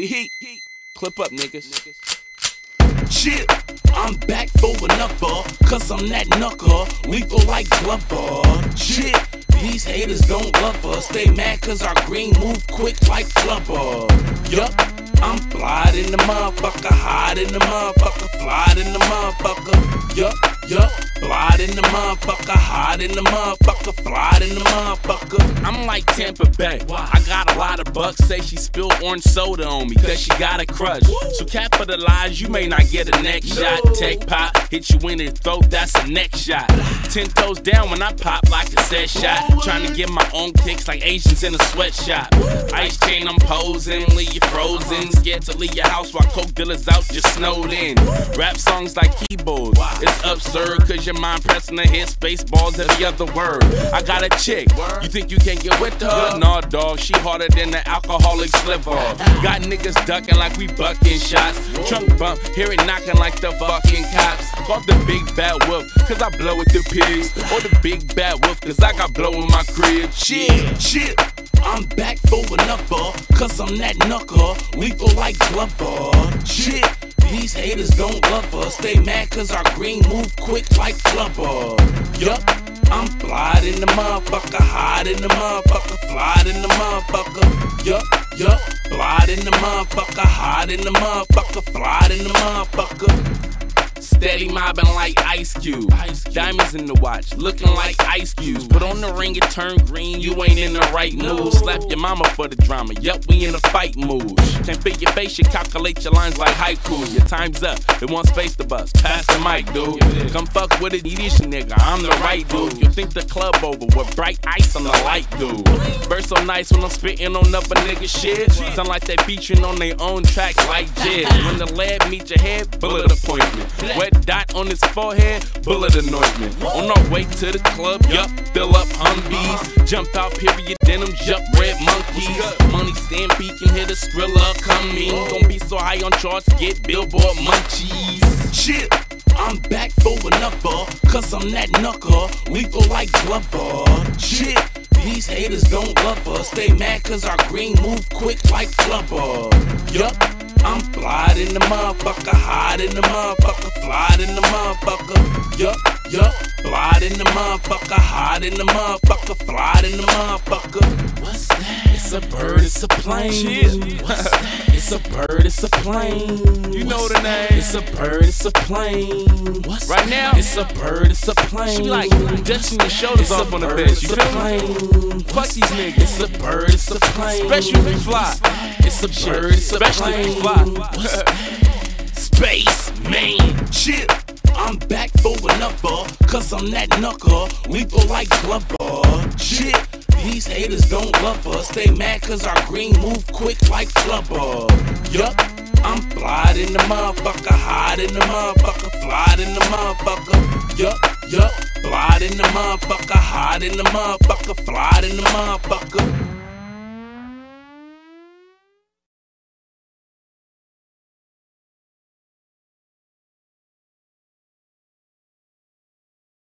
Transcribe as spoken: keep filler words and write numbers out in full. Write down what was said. We heat. Clip up, niggas. Shit, I'm back for another, cause I'm that knucker, lethal like Glover. Shit, these haters don't love us, they mad cause our green move quick like flubber. Yup, I'm fly in the motherfucker, hot in the motherfucker, fly in the motherfucker. Yup, yup, fly in the motherfucker, hot in the motherfucker, fly in the motherfucker. I'm like Tampa Bay, I got a lot of bucks. Say she spilled orange soda on me, cause she got a crush. So capitalize, you may not get a neck shot. Tech pop, hit you in the throat, that's a neck shot. Ten toes down when I pop like a set shot. Trying to get my own kicks like Asians in a sweatshop. Ice chain, I'm posing, leave you frozen. Scared to leave your house while coke dealers out, just snowed in. Rap songs like keyboards, it's absurd, cause your mind pressing the hit space balls every other word. I got a chick, you think you can't get with her? Nah, dog, she harder than the alcoholic sliver. Got niggas ducking like we bucking shots. Trunk bump, hear it knocking like the fucking cops. Call the big bad wolf, cause I blow with the pigs. Or the big bad wolf, cause I got blow in my crib. Shit, shit, I'm back for another, cause I'm that knucker, lethal like Glover. Shit, these haters don't love us, they mad cause our green move quick like flubber. Yup, I'm fly in the motherfucker, hot in the motherfucker, fly in the motherfucker. Yup, yup, fly in the motherfucker, hot in the motherfucker, fly in the motherfucker. Steady mobbing like Ice Cube. Ice Cube. Diamonds in the watch, looking like ice cubes. Put on the ring, it turn green, you ain't in the right mood. Slap your mama for the drama, yup, we in a fight mood. Can't fit your face, you calculate your lines like haiku. Your time's up, it won't space the bus, pass the mic, dude. Come fuck with it, you this nigga, I'm the right dude. You think the club over, with bright ice, I'm the light dude. Burst so nice when I'm spitting on other nigga shit. Sound like they featuring on their own track like jizz. When the lead meet your head, bullet appointment. Wet dot on his forehead, bullet anointment. On our way to the club, yup, fill up Humvees. Jump out, period, denim, yup, red monkeys. Money stampede can hit a Skrilla coming. Gon' be so high on charts, get billboard munchies. Shit, I'm back for another, cause I'm that knucker, lethal like Glover. Shit, these haters don't love us, they mad cause our green move quick like flubber. Yup, I'm fly in the motherfucker, hot in the motherfucker, fly in the motherfucker. Yup, yup, fly in the motherfucker, hot in the motherfucker, fly in the motherfucker. What's that? It's a bird, it's a plane. Shit. What's that? It's a bird, it's a plane. You know the name. It's a bird, it's a plane. What's right now? It's a bird, it's a plane. She like dusting your shoulders off on the bench. You feel me? Fuck these niggas. It's a bird, it's a plane. Special big fly. It's a bird, it's a plane. Space man, shit. I'm back for another, cause I'm that knucker, lethal like Glover. Shit, these haters don't love us, they mad cause our green move quick like flubber. Yup, I'm fly in the motherfucker, hot in the motherfucker, fly in the motherfucker. Yup, yup, fly in the motherfucker, hot in the motherfucker, fly in the motherfucker.